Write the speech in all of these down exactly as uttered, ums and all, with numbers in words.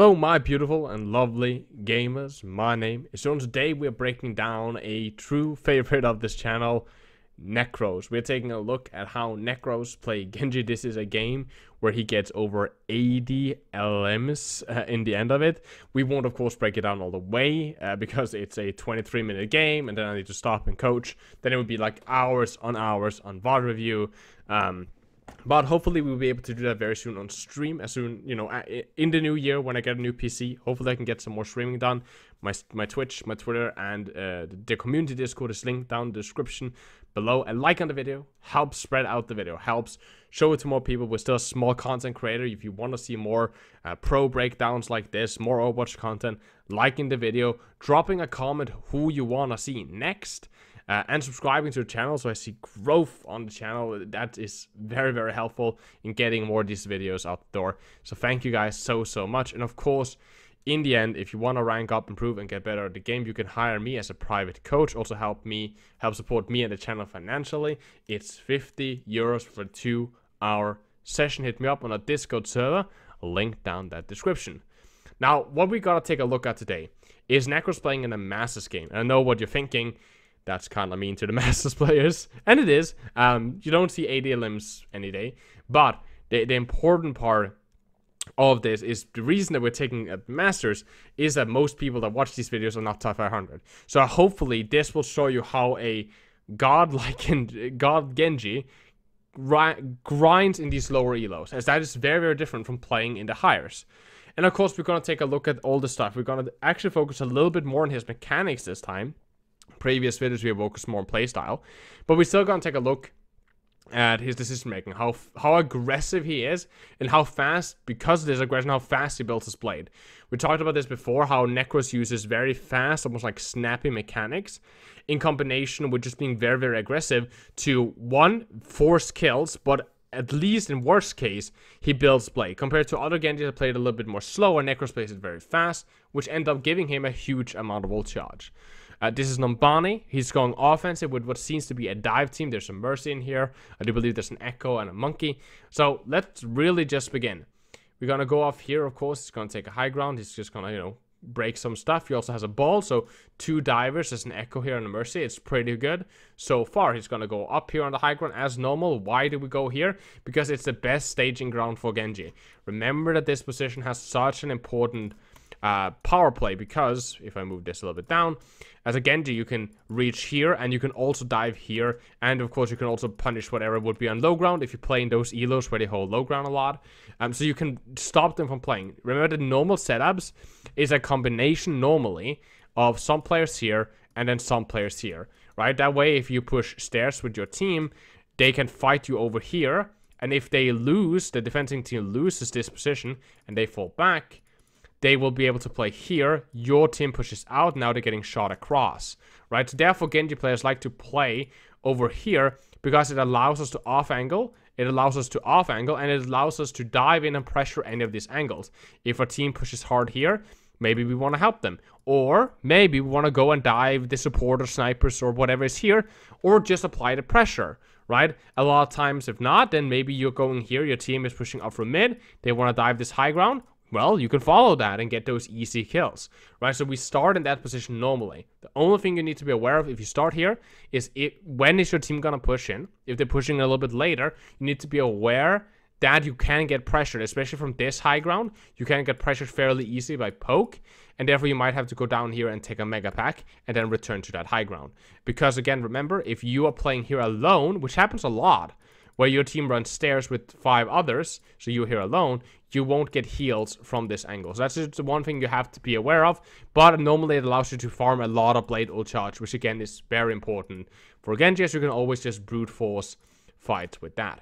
Hello my beautiful and lovely gamers, my name is Jon. Today we are breaking down a true favorite of this channel, Necros. We're taking a look at how Necros play Genji. This is a game where he gets over eighty L Ms uh, in the end of it. We won't of course break it down all the way uh, because it's a twenty-three minute game and then I need to stop and coach. Then it would be like hours on hours on V O D review. Um, But hopefully we'll be able to do that very soon on stream, as soon, you know, in the new year when I get a new P C. Hopefully I can get some more streaming done. My my Twitch, my Twitter, and uh, the community Discord is linked down in the description below. A like on the video helps spread out the video, helps show it to more people. We're still a small content creator. If you want to see more uh, pro breakdowns like this, more Overwatch content, liking the video, dropping a comment who you want to see next. Uh, and subscribing to the channel so I see growth on the channel. That is very, very helpful in getting more of these videos out the door. So thank you guys so, so much. And of course, in the end, if you want to rank up, improve, and get better at the game, you can hire me as a private coach. Also help me, help support me and the channel financially. It's fifty euros for a two hour session. Hit me up on a Discord server. Link down that description. Now, what we got to take a look at today is Necros playing in a Masters game. And I know what you're thinking. That's kind of mean to the Masters players, and it is. Um, you don't see eighty L Ms any day, but the, the important part of this is the reason that we're taking up Masters is that most people that watch these videos are not top five hundred. So hopefully this will show you how a godlike god Genji grinds in these lower E L Os, as that is very, very different from playing in the hires. And of course, we're going to take a look at all the stuff. We're going to actually focus a little bit more on his mechanics this time. Previous videos we have focused more on playstyle, but we're still gonna take a look at his decision making, how how aggressive he is, and how fast, because of this aggression, how fast he builds his blade. We talked about this before, how Necros uses very fast, almost like snappy mechanics, in combination with just being very, very aggressive to one force kills, but at least in worst case, he builds blade. Compared to other Genji that played a little bit more slower, Necros plays it very fast, which end up giving him a huge amount of ult charge. Uh, this is Numbani. He's going offensive with what seems to be a dive team. There's some Mercy in here. I do believe there's an Echo and a Monkey. So let's really just begin. We're going to go off here, of course. He's going to take a high ground. He's just going to, you know, break some stuff. He also has a ball. So two divers. There's an Echo here and a Mercy. It's pretty good so far. He's going to go up here on the high ground as normal. Why do we go here? Because it's the best staging ground for Genji. Remember that this position has such an important Uh, power play, because if I move this a little bit down, as a Genji you can reach here and you can also dive here, and of course you can also punish whatever would be on low ground if you play in those E L Os where they hold low ground a lot, um, so you can stop them from playing. Remember that normal setups is a combination normally of some players here and then some players here, right? That way if you push stairs with your team, they can fight you over here, and if they lose, the defending team loses this position and they fall back, they will be able to play here. Your team pushes out. Now they're getting shot across, right? So therefore, Genji players like to play over here because it allows us to off angle. It allows us to off angle, and it allows us to dive in and pressure any of these angles. If our team pushes hard here, maybe we want to help them, or maybe we want to go and dive the support or snipers or whatever is here, or just apply the pressure, right? A lot of times, if not, then maybe you're going here. Your team is pushing up from mid. They want to dive this high ground. Well, you can follow that and get those easy kills, right? So we start in that position normally. The only thing you need to be aware of if you start here is it, when is your team going to push in? If they're pushing a little bit later, you need to be aware that you can get pressured, especially from this high ground. You can get pressured fairly easily by poke, and therefore you might have to go down here and take a mega pack and then return to that high ground. Because again, remember, if you are playing here alone, which happens a lot, where your team runs stairs with five others, so you're here alone, you won't get heals from this angle. So that's just the one thing you have to be aware of, but normally it allows you to farm a lot of blade ult charge, which again is very important for Genji, as you can always just brute force fights with that.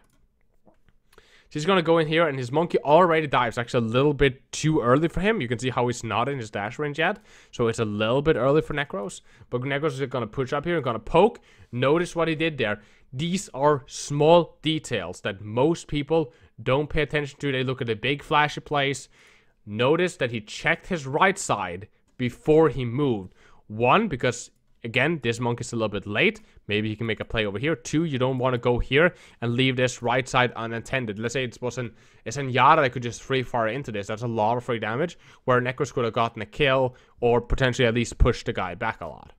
He's going to go in here, and his Monkey already dives, actually a little bit too early for him. You can see how he's not in his dash range yet, so it's a little bit early for Necros. But Necros is going to push up here and going to poke. Notice what he did there. These are small details that most people don't pay attention to. They look at the big flashy plays. Notice that he checked his right side before he moved. One, because again, this monk is a little bit late. Maybe he can make a play over here. Two, you don't want to go here and leave this right side unattended. Let's say it was an Zenyatta that could just free fire into this. That's a lot of free damage, where Necros could have gotten a kill or potentially at least pushed the guy back a lot.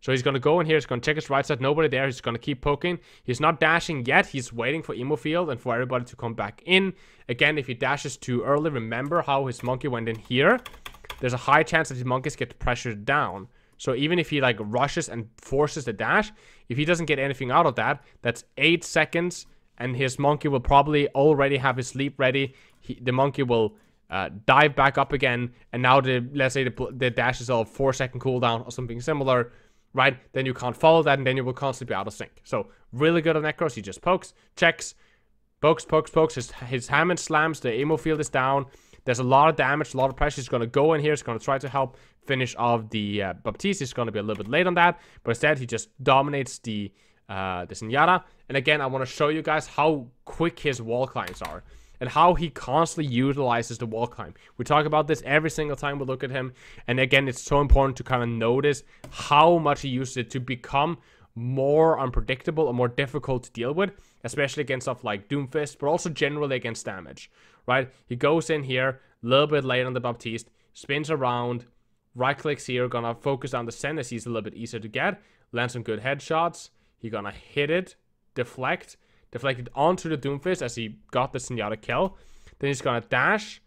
So he's going to go in here, he's going to check his right side, nobody there, he's going to keep poking. He's not dashing yet, he's waiting for Emo Field and for everybody to come back in. Again, if he dashes too early, remember how his monkey went in here. There's a high chance that his monkeys get pressured down. So even if he like rushes and forces the dash, if he doesn't get anything out of that, that's eight seconds. And his monkey will probably already have his leap ready. He, the monkey will uh, dive back up again. And now the, let's say the, the dash is all four second cooldown or something similar. Right, then you can't follow that, and then you will constantly be out of sync. So, really good on Necros. He just pokes, checks, pokes, pokes, pokes. His, his Hammond slams. The Emo Field is down. There's a lot of damage, a lot of pressure. He's going to go in here. He's going to try to help finish off the uh, Baptiste. He's going to be a little bit late on that. But instead, he just dominates the, uh, the Zenyatta. And again, I want to show you guys how quick his wall climbs are. And how he constantly utilizes the wall climb. We talk about this every single time we look at him. And again, it's so important to kind of notice how much he uses it to become more unpredictable or more difficult to deal with. Especially against stuff like Doomfist, but also generally against damage. Right? He goes in here, a little bit late on the Baptiste, spins around, right-clicks here, gonna focus on the center, he's a little bit easier to get, lands some good headshots, he's gonna hit it, deflect, deflected onto the Doomfist as he got the Zenyatta kill. Then he's gonna dash,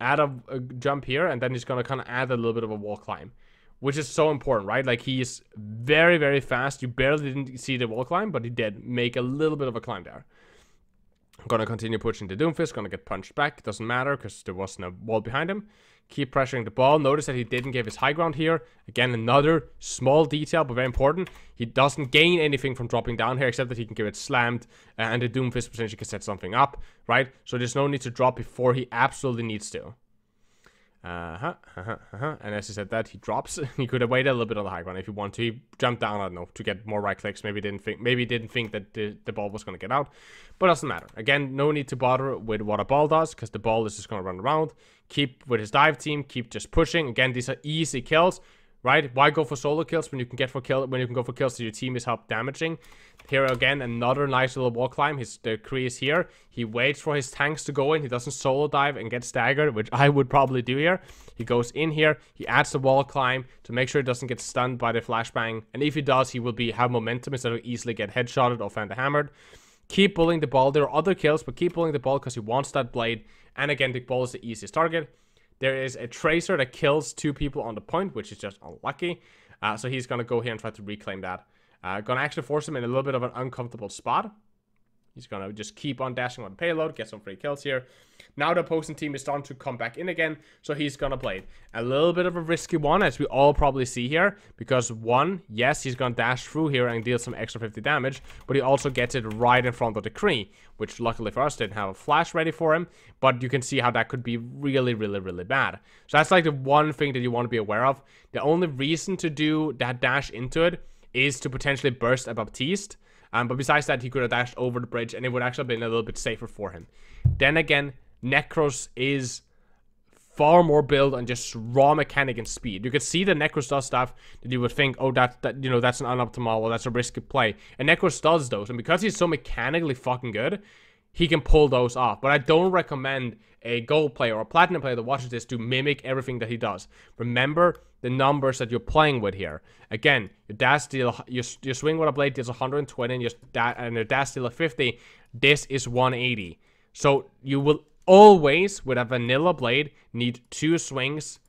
add a, a jump here, and then he's gonna kind of add a little bit of a wall climb, which is so important, right? Like, he is very, very fast. You barely didn't see the wall climb, but he did make a little bit of a climb there. I'm gonna continue pushing the Doomfist, gonna get punched back. Doesn't matter, because there wasn't a wall behind him. Keep pressuring the ball. Notice that he didn't give his high ground here. Again, another small detail, but very important. He doesn't gain anything from dropping down here, except that he can get it slammed, and the Doomfist potentially can set something up, right? So there's no need to drop before he absolutely needs to. Uh-huh, uh-huh, uh-huh. And as he said that, he drops. He could have waited a little bit on the high ground if he wanted to. He jumped down, I don't know, to get more right clicks. Maybe didn't think maybe didn't think that the, the ball was going to get out. But doesn't matter. Again, no need to bother with what a ball does, because the ball is just going to run around. Keep with his dive team. Keep just pushing. Again, these are easy kills, right? Why go for solo kills when you can get for kill when you can go for kills so your team is help damaging? Here again, another nice little wall climb. His the crease here. He waits for his tanks to go in. He doesn't solo dive and get staggered, which I would probably do here. He goes in here. He adds the wall climb to make sure he doesn't get stunned by the flashbang. And if he does, he will be have momentum instead of easily get headshotted or fender hammered. Keep pulling the ball. There are other kills, but keep pulling the ball because he wants that blade. And again, the ball is the easiest target. There is a Tracer that kills two people on the point, which is just unlucky. Uh, so he's going to go here and try to reclaim that. Uh, going to actually force him in a little bit of an uncomfortable spot. He's going to just keep on dashing on the payload, get some free kills here. Now the opposing team is starting to come back in again, so he's going to blade. A little bit of a risky one, as we all probably see here, because one, yes, he's going to dash through here and deal some extra fifty damage, but he also gets it right in front of the Kree, which luckily for us didn't have a flash ready for him, but you can see how that could be really, really, really bad. So that's like the one thing that you want to be aware of. The only reason to do that dash into it is to potentially burst a Baptiste. Um, but besides that, he could have dashed over the bridge, and it would actually have been a little bit safer for him. Then again, Necros is far more built on just raw mechanic and speed. You could see that Necros does stuff that you would think, oh, that, that you know, that's an unoptimal, or that's a risky play. And Necros does those, and because he's so mechanically fucking good, he can pull those off. But I don't recommend a gold player or a platinum player that watches this to mimic everything that he does. Remember the numbers that you're playing with here. Again, your dash deal, your, your swing with a blade deals one hundred twenty, and your, and your dash deal of fifty. This is one eighty. So you will always, with a vanilla blade, need two swings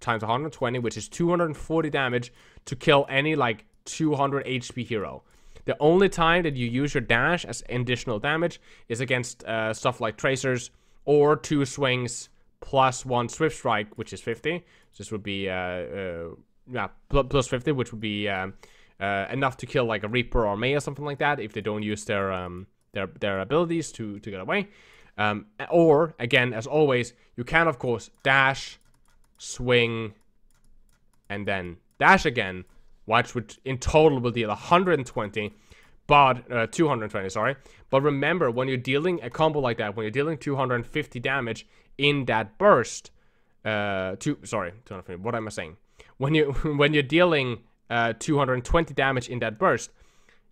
times one hundred twenty, which is two hundred forty damage, to kill any like two hundred H P hero. The only time that you use your dash as additional damage is against uh, stuff like Tracers or two swings plus one Swift Strike, which is fifty. This would be uh, uh, yeah, plus fifty, which would be uh, uh, enough to kill like a Reaper or Mei or something like that if they don't use their um, their, their abilities to, to get away. Um, or, again, as always, you can, of course, dash, swing, and then dash again, which would in total will deal one hundred twenty, but uh, two hundred twenty, sorry. But remember, when you're dealing a combo like that, when you're dealing two hundred fifty damage in that burst, uh, two sorry, what am I saying? When you when you're dealing uh, two hundred twenty damage in that burst,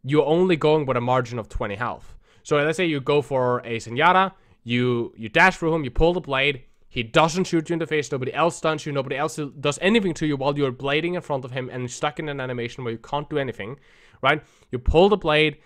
you're only going with a margin of twenty health. So let's say you go for a Zenyatta, you, you dash through him, you pull the blade, he doesn't shoot you in the face, nobody else stuns you, nobody else does anything to you while you're blading in front of him and stuck in an animation where you can't do anything, right? You pull the blade,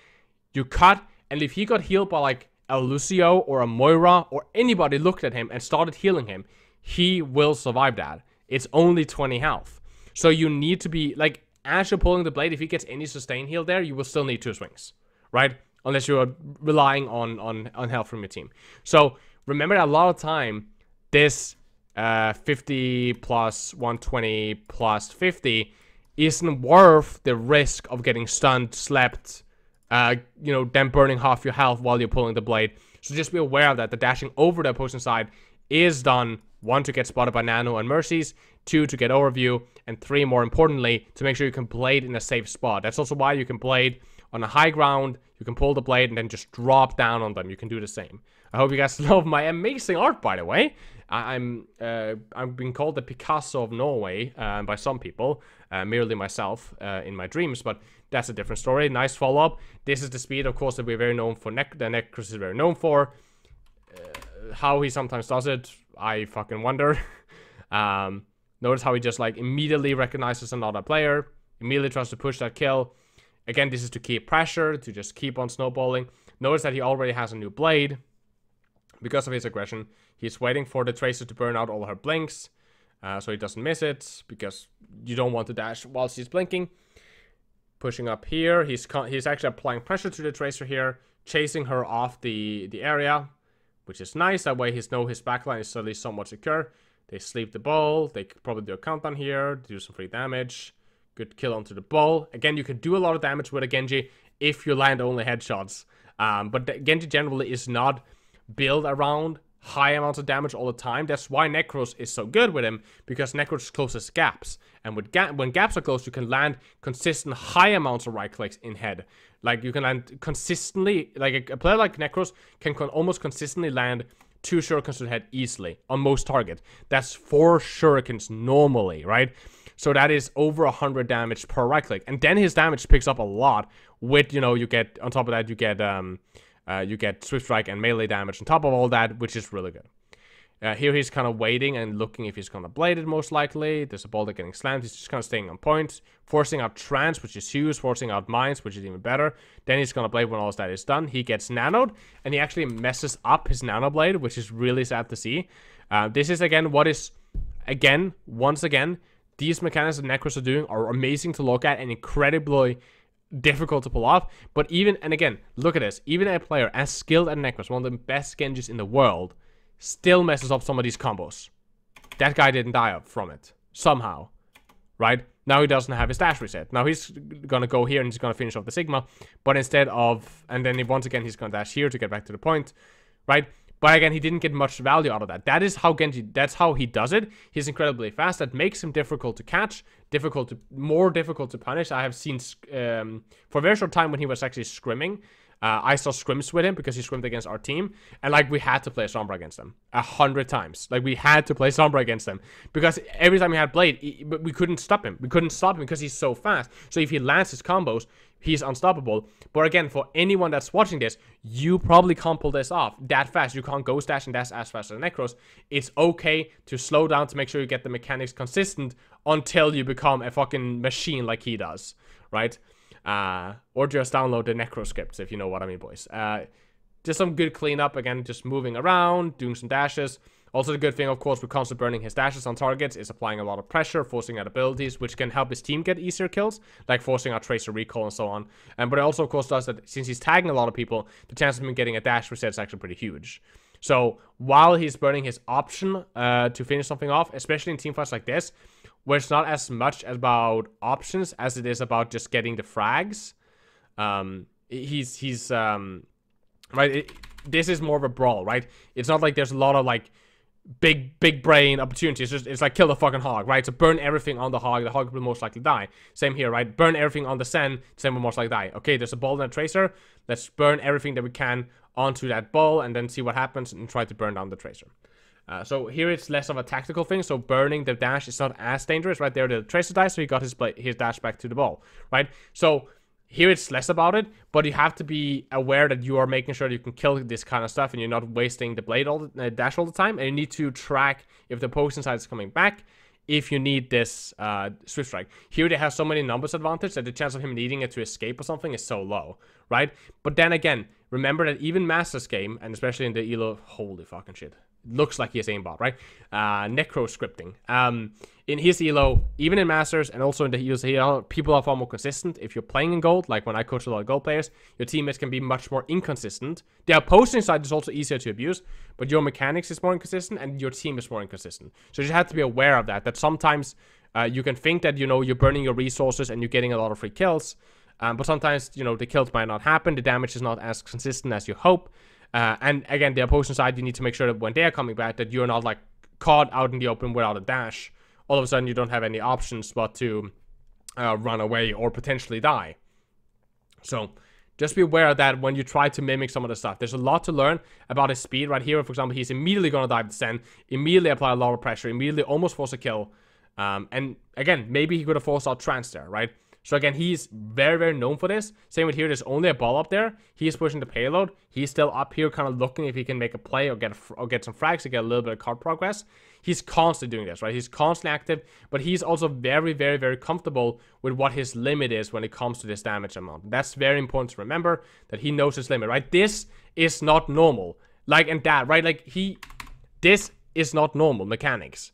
you cut, and if he got healed by like a Lucio or a Moira or anybody looked at him and started healing him, he will survive that. It's only twenty health. So you need to be, like, as you're pulling the blade, if he gets any sustain heal there, you will still need two swings, right? Unless you're relying on, on, on health from your team. So remember that a lot of time, this uh, fifty plus one twenty plus fifty isn't worth the risk of getting stunned, slapped, uh, you know, then burning half your health while you're pulling the blade. So just be aware of that. The dashing over the opposing side is done, one, to get spotted by Nano and Mercies, two, to get overview, and three, more importantly, to make sure you can blade in a safe spot. That's also why you can blade on a high ground, you can pull the blade and then just drop down on them. You can do the same. I hope you guys love my amazing art, by the way. I I'm, uh, I've been called the Picasso of Norway uh, by some people, uh, merely myself uh, in my dreams, but that's a different story. Nice follow-up. This is the speed, of course, that we're very known for, ne the Necros is very known for. Uh, how he sometimes does it, I fucking wonder. um, notice how he just, like, immediately recognizes another player, immediately tries to push that kill. Again, this is to keep pressure, to just keep on snowballing. Notice that he already has a new blade because of his aggression. He's waiting for the Tracer to burn out all her blinks, uh, so he doesn't miss it, because you don't want to dash while she's blinking. Pushing up here, he's he's actually applying pressure to the Tracer here, chasing her off the, the area, which is nice. That way he's know his backline is suddenly somewhat secure. They sleep the ball, they could probably do a countdown here, do some free damage. Good kill onto the ball. Again, you can do a lot of damage with a Genji if you land only headshots. Um, but the Genji generally is not built around high amounts of damage all the time. That's why Necros is so good with him, because Necros closes gaps. And with ga when gaps are closed, you can land consistent high amounts of right clicks in head. Like, you can land consistently, like a, a player like Necros can con almost consistently land two shurikens to the head easily on most target. That's four shurikens normally, right? So that is over one hundred damage per right click, and then his damage picks up a lot. With, you know, you get on top of that, you get um, uh, you get Swift Strike and melee damage on top of all that, which is really good. Uh, here he's kind of waiting and looking if he's gonna blade it. Most likely, there's a boulder getting slammed. He's just kind of staying on point, forcing out trance, which is huge, forcing out mines, which is even better. Then he's gonna blade when all that is done. He gets nanoed, and he actually messes up his Nano Blade, which is really sad to see. Uh, this is again what is again once again. These mechanics that Necros are doing are amazing to look at and incredibly difficult to pull off. But even, and again, look at this. Even a player as skilled as Necros, one of the best Genjis in the world, still messes up some of these combos. That guy didn't die up from it. Somehow. Right? Now he doesn't have his dash reset. Now he's gonna go here and he's gonna finish off the Sigma. But instead of, and then once again he's gonna dash here to get back to the point. Right? But again, he didn't get much value out of that. That is how Genji, that's how he does it. He's incredibly fast. That makes him difficult to catch, difficult to, more difficult to punish. I have seen, um, for a very short time when he was actually scrimming, uh, I saw scrims with him because he scrimmed against our team. And, like, we had to play Sombra against them a hundred times. Like, we had to play Sombra against them because every time he had Blade, he, we couldn't stop him. We couldn't stop him because he's so fast. So if he lands his combos, he's unstoppable. But again, for anyone that's watching this, you probably can't pull this off that fast. You can't ghost dash and dash as fast as Necros. It's okay to slow down to make sure you get the mechanics consistent until you become a fucking machine like he does, right? Uh, or just download the Necro scripts, if you know what I mean, boys. Uh, just some good cleanup, again, just moving around, doing some dashes. Also, the good thing, of course, with constant burning his dashes on targets is applying a lot of pressure, forcing out abilities, which can help his team get easier kills, like forcing out Tracer recall and so on. And but it also, of course, does that since he's tagging a lot of people, the chance of him getting a dash reset is actually pretty huge. So while he's burning his option uh, to finish something off, especially in team fights like this, where it's not as much about options as it is about just getting the frags, um, he's he's um, right. It, this is more of a brawl, right? It's not like there's a lot of like. Big, big brain opportunities. It's just, it's like kill the fucking hog, right? So burn everything on the hog. The hog will most likely die. Same here, right? Burn everything on the Sen. Sen will most likely die. Okay, there's a ball and a Tracer. Let's burn everything that we can onto that ball and then see what happens and try to burn down the Tracer. Uh, so here it's less of a tactical thing, so burning the dash is not as dangerous, right? There the Tracer dies, so he got his play his dash back to the ball, right? So here it's less about it, but you have to be aware that you are making sure that you can kill this kind of stuff and you're not wasting the blade all the uh, dash all the time, and you need to track if the opposing side is coming back if you need this uh, Swift Strike. Here they have so many numbers advantage that the chance of him needing it to escape or something is so low, right? But then again, remember that even Masters game, and especially in the E L O, holy fucking shit, looks like he has aimbot, right? Uh, Necro scripting. Um, in his E L O, even in Masters and also in the E L O, people are far more consistent. If you're playing in gold, like when I coach a lot of gold players, your teammates can be much more inconsistent. The opposing side is also easier to abuse, but your mechanics is more inconsistent and your team is more inconsistent. So you just have to be aware of that, that sometimes uh, you can think that, you know, you're burning your resources and you're getting a lot of free kills, um, but sometimes, you know, the kills might not happen, the damage is not as consistent as you hope. Uh, and again, the opposing side, you need to make sure that when they are coming back, that you're not like caught out in the open without a dash. All of a sudden, you don't have any options but to uh, run away or potentially die. So just be aware of that when you try to mimic some of the stuff. There's a lot to learn about his speed right here. For example, he's immediately going to dive to Sen, immediately apply a lot of pressure, immediately almost force a kill. Um, and again, maybe he could have forced out Trance there, right? So again, he's very, very known for this. Same with here, there's only a ball up there. He's pushing the payload. He's still up here kind of looking if he can make a play or get a, or get some frags to get a little bit of card progress. He's constantly doing this, right? He's constantly active, but he's also very, very, very comfortable with what his limit is when it comes to this damage amount. That's very important to remember, that he knows his limit, right? This is not normal. Like, and that, right? Like, he... This is not normal mechanics,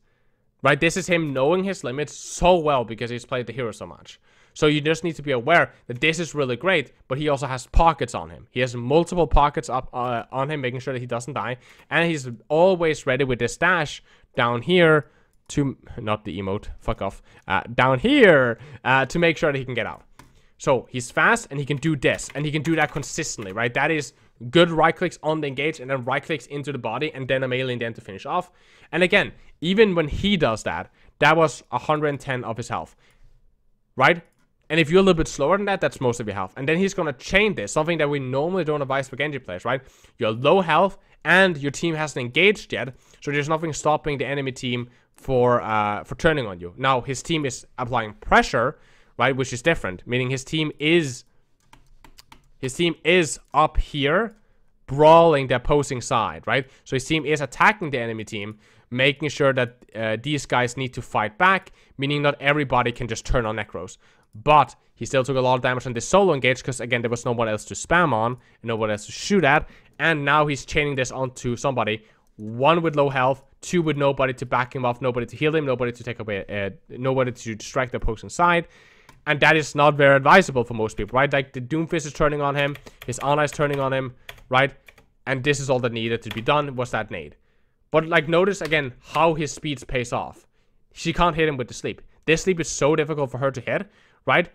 right? This is him knowing his limits so well because he's played the hero so much. So you just need to be aware that this is really great, but he also has pockets on him. He has multiple pockets up uh, on him, making sure that he doesn't die. And he's always ready with this dash down here to... Not the emote, fuck off. Uh, down here uh, to make sure that he can get out. So he's fast and he can do this, and he can do that consistently, right? That is good right clicks on the engage and then right clicks into the body and then a melee in the end to finish off. And again, even when he does that, that was one hundred ten of his health, right? And if you're a little bit slower than that, that's most of your health. And then he's going to chain this, something that we normally don't advise for Genji players, right? You're low health, and your team hasn't engaged yet, so there's nothing stopping the enemy team for uh, for turning on you. Now, his team is applying pressure, right, which is different, meaning his team is his team is up here brawling the opposing side, right? So his team is attacking the enemy team, making sure that uh, these guys need to fight back, meaning not everybody can just turn on Necros. But he still took a lot of damage on this solo engage because, again, there was no one else to spam on, no one else to shoot at. And now he's chaining this onto somebody. One with low health, two with nobody to back him off, nobody to heal him, nobody to take away, uh, nobody to distract the opposing side. And that is not very advisable for most people, right? Like, the Doomfist is turning on him, his Ana is turning on him, right? And this is all that needed to be done was that nade. But, like, notice, again, how his speeds pays off. She can't hit him with the sleep. This sleep is so difficult for her to hit, right?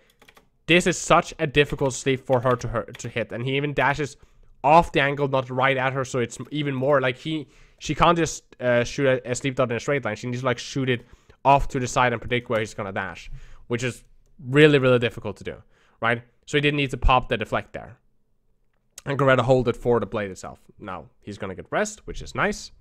This is such a difficult sleep for her to her to hit, and he even dashes off the angle, not right at her, so it's even more like he she can't just uh, shoot a, a sleep dot in a straight line. She needs to like shoot it off to the side and predict where he's gonna dash, which is really, really difficult to do, right? So he didn't need to pop the deflect there, and Goretta hold it for the blade itself. Now he's gonna get rest, which is nice.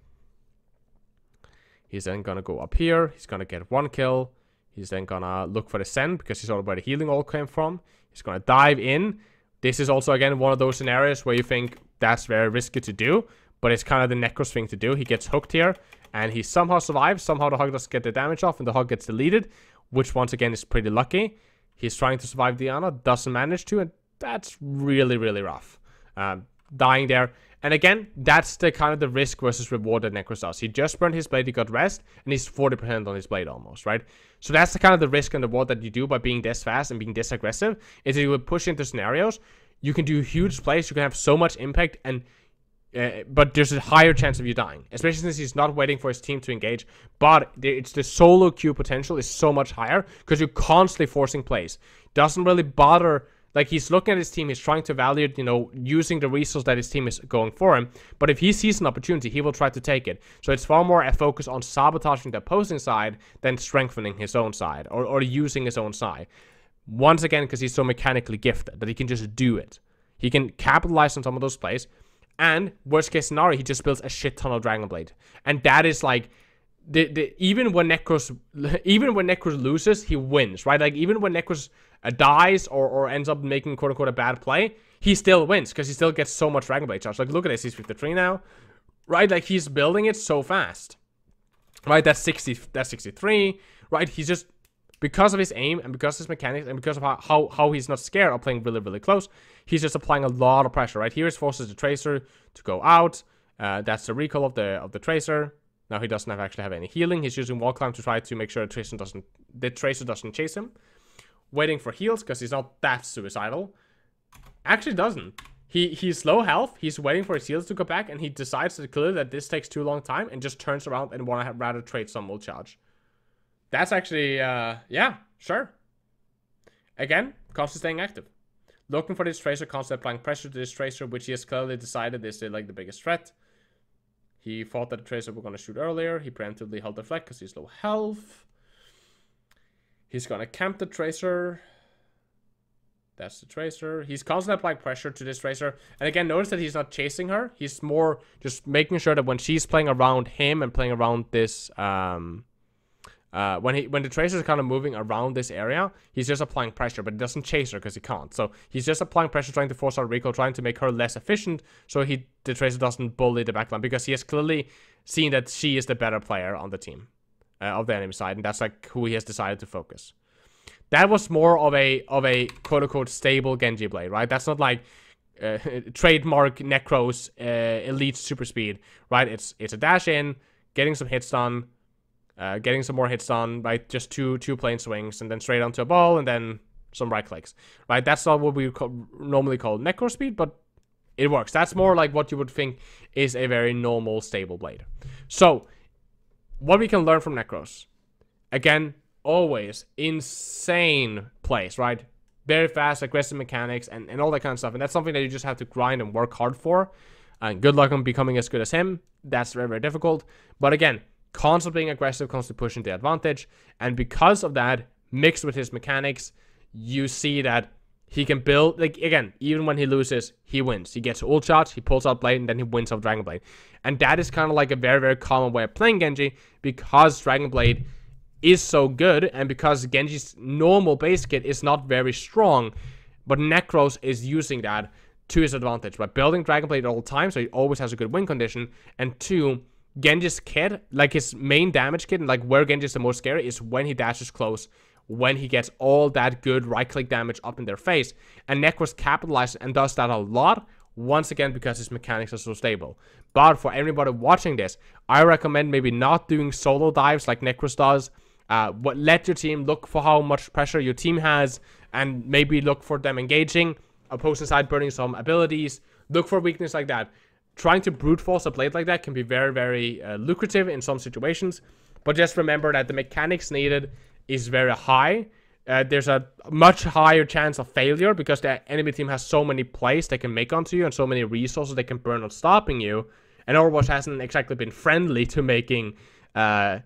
He's then gonna go up here. He's gonna get one kill. He's then gonna look for the Sen because he saw where the healing all came from. He's gonna dive in. This is also, again, one of those scenarios where you think that's very risky to do, but it's kind of the Necros thing to do. He gets hooked here, and he somehow survives. Somehow the Hog doesn't get the damage off, and the Hog gets deleted, which once again is pretty lucky. He's trying to survive Diana, doesn't manage to, and that's really, really rough. Um, dying there. And again, that's the kind of the risk versus reward that Necros does. He just burned his blade, he got rest, and he's forty percent on his blade almost, right? So that's the kind of the risk and the reward that you do by being this fast and being this aggressive, is that you would push into scenarios. You can do huge plays, you can have so much impact, and uh, but there's a higher chance of you dying, especially since he's not waiting for his team to engage. But it's the solo queue potential is so much higher because you're constantly forcing plays. Doesn't really bother... Like, he's looking at his team, he's trying to evaluate, you know, using the resource that his team is going for him. But if he sees an opportunity, he will try to take it. So it's far more a focus on sabotaging the opposing side than strengthening his own side or, or using his own side. Once again, because he's so mechanically gifted that he can just do it. He can capitalize on some of those plays. And worst case scenario, he just builds a shit ton of Dragon Blade. And that is like, the, the even when Necros, even when Necros loses, he wins, right? Like even when Necros uh, dies or, or ends up making quote unquote a bad play, he still wins because he still gets so much Dragon Blade charge. Like look at this, he's fifty-three now, right? Like he's building it so fast, right? That's sixty, that's sixty-three, right? He's just, because of his aim and because of his mechanics and because of how, how, how he's not scared of playing really, really close, he's just applying a lot of pressure, right? Here it forces the Tracer to go out. Uh, that's the recall of the of the Tracer. Now he doesn't have actually have any healing. He's using wall climb to try to make sure the Tracer doesn't, the Tracer doesn't chase him. Waiting for heals because he's not that suicidal. Actually doesn't. He He's low health. He's waiting for his heals to go back, and he decides to clear that this takes too long time and just turns around and want to rather trade some ult charge. That's actually, uh, yeah, sure. Again, constantly staying active. Looking for this Tracer, constantly applying pressure to this Tracer, which he has clearly decided is, like, the biggest threat. He thought that the Tracer were going to shoot earlier. He preemptively held the flag because he's low health. He's going to camp the Tracer. That's the Tracer. He's constantly applying pressure to this Tracer. And again, notice that he's not chasing her. He's more just making sure that when she's playing around him and playing around this... Um, Uh, when he when the Tracer is kind of moving around this area, he's just applying pressure, but he doesn't chase her because he can't. So he's just applying pressure, trying to force out recoil, trying to make her less efficient, so he the Tracer doesn't bully the backline, because he has clearly seen that she is the better player on the team, uh, of the enemy side, and that's like who he has decided to focus. That was more of a of a quote unquote stable Genji play, right? That's not like uh, trademark Necros uh, elite super speed, right? It's it's a dash in, getting some hits done. Uh, getting some more hits on, right? Just two two plane swings, and then straight onto a ball, and then some right clicks, right? That's not what we call, normally call Necro speed, but it works. That's more like what you would think is a very normal, stable blade. So, what we can learn from Necros. Again, always insane plays, right? Very fast, aggressive mechanics, and, and all that kind of stuff. And that's something that you just have to grind and work hard for. And good luck on becoming as good as him. That's very, very difficult. But again... constantly being aggressive, constantly pushing the advantage, and because of that, mixed with his mechanics, you see that he can build, like, again, even when he loses, he wins. He gets ult shots, he pulls out Blade, and then he wins off Dragon Blade. And that is kind of like a very, very common way of playing Genji, because Dragon Blade is so good, and because Genji's normal base kit is not very strong, but Necros is using that to his advantage by building Dragon Blade at all times, so he always has a good win condition, and two, Genji's kit, like his main damage kit, and like where Genji is the most scary is when he dashes close, when he gets all that good right-click damage up in their face, and Necros capitalizes and does that a lot, once again because his mechanics are so stable. But for everybody watching this, I recommend maybe not doing solo dives like Necros does. Uh, what, let your team look for how much pressure your team has, and maybe look for them engaging, opposing side burning some abilities, look for weakness like that. Trying to brute force a blade like that can be very, very uh, lucrative in some situations. But just remember that the mechanics needed is very high. Uh, there's a much higher chance of failure because the enemy team has so many plays they can make onto you and so many resources they can burn on stopping you. And Overwatch hasn't exactly been friendly to making uh, uh,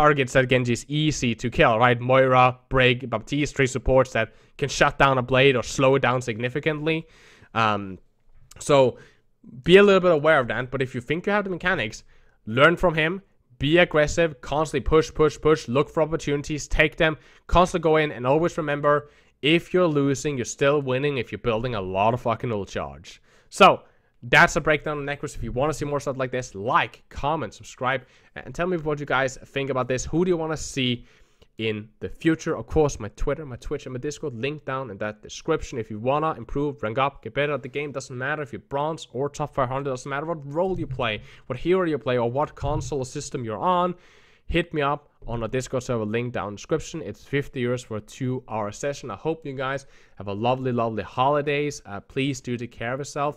targets that Genji is easy to kill, right? Moira, Brig, Baptiste, three supports that can shut down a blade or slow it down significantly. Um, so... Be a little bit aware of that, but if you think you have the mechanics, learn from him, be aggressive, constantly push, push, push, look for opportunities, take them, constantly go in, and always remember, if you're losing, you're still winning if you're building a lot of fucking ult charge. So, that's a breakdown of Necros. If you want to see more stuff like this, like, comment, subscribe, and tell me what you guys think about this. Who do you want to see in the future? Of course, my Twitter, my Twitch, and my Discord, link down in that description. If you wanna improve, rank up, get better at the game, doesn't matter if you're bronze or top five hundred, doesn't matter what role you play, what hero you play, or what console or system you're on, hit me up on a Discord server, link down in the description. It's fifty euros for a two hour session. I hope you guys have a lovely, lovely holidays. Uh, please do take care of yourself.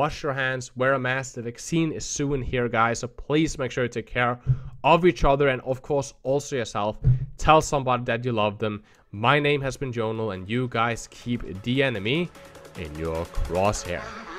Wash your hands, wear a mask. The vaccine is soon here, guys, so please make sure you take care of each other and, of course, also yourself. Tell somebody that you love them. My name has been Jonal, and you guys keep the enemy in your crosshair.